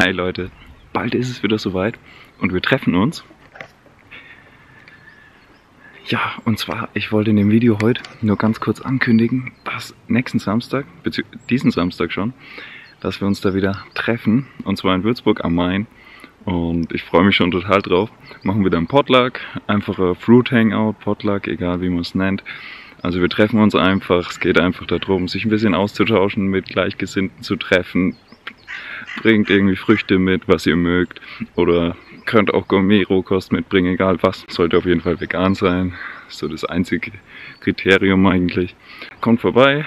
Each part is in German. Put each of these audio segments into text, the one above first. Hi Leute, bald ist es wieder soweit und wir treffen uns. Ja, und zwar, ich wollte in dem Video heute nur ganz kurz ankündigen, dass nächsten Samstag, beziehungsweise diesen Samstag schon, dass wir uns da wieder treffen, und zwar in Würzburg am Main. Und ich freue mich schon total drauf. Machen wir dann Potluck, einfacher Fruit Hangout, Potluck, egal wie man es nennt. Also wir treffen uns einfach, es geht einfach darum, sich ein bisschen auszutauschen, mit Gleichgesinnten zu treffen. Bringt irgendwie Früchte mit, was ihr mögt, oder könnt auch Gourmet-Rohkost mitbringen, egal was. Sollte auf jeden Fall vegan sein, ist so das einzige Kriterium eigentlich. Kommt vorbei,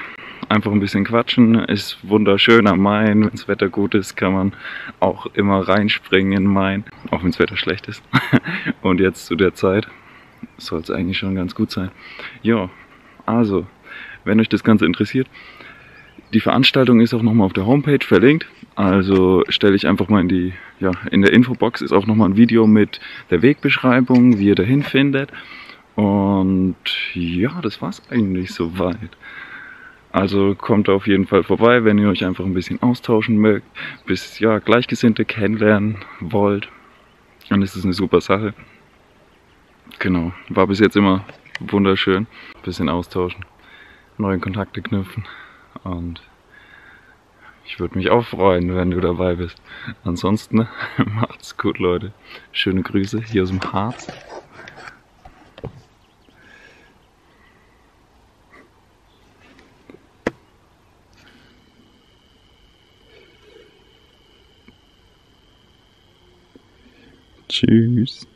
einfach ein bisschen quatschen, ist wunderschön am Main. Wenn das Wetter gut ist, kann man auch immer reinspringen in Main, auch wenn das Wetter schlecht ist. Und jetzt zu der Zeit soll es eigentlich schon ganz gut sein. Ja, also, wenn euch das Ganze interessiert, die Veranstaltung ist auch nochmal auf der Homepage verlinkt, also stelle ich einfach mal in die, in der Infobox ist auch nochmal ein Video mit der Wegbeschreibung, wie ihr dahin findet. Und ja, das war's eigentlich soweit. Also kommt auf jeden Fall vorbei, wenn ihr euch einfach ein bisschen austauschen mögt, bis Gleichgesinnte kennenlernen wollt. Dann ist es eine super Sache. Genau, war bis jetzt immer wunderschön. Ein bisschen austauschen, neue Kontakte knüpfen. Und ich würde mich auch freuen, wenn du dabei bist. Ansonsten macht's gut, Leute. Schöne Grüße hier aus dem Harz. Tschüss.